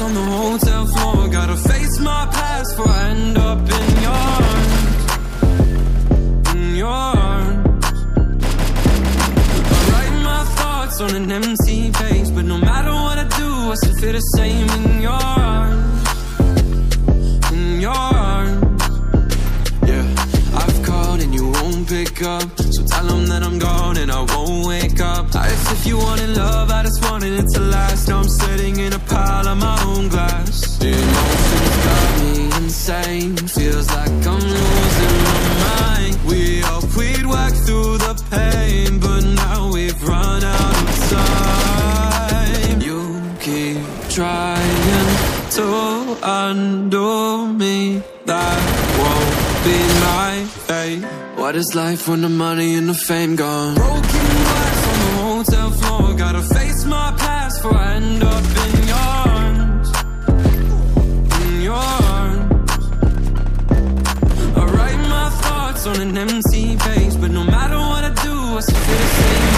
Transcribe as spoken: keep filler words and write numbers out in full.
nights on the hotel floor. Gotta face my past before I end up in your arms, in your arms. I write my thoughts on an empty page, but no matter what I do, I still feel the same in your arms, in your arms. Yeah, I've called and you won't pick up, so tell them that I'm gone and I won't wake up. I asked if you wanted love, I just wanted it to last. Now I'm sitting in a pile of my own glass. The emotions got me insane, feels like I'm losing my mind. We all we'd work through the pain, but now we've run out of time. You keep trying to undo me, that won't be my fate. What is life when the money and the fame gone? Broken glass on the hotel floor. Gotta face my past before I end up in your arms, in your arms. I write my thoughts on an empty page, but no matter what I do, I still feel the same.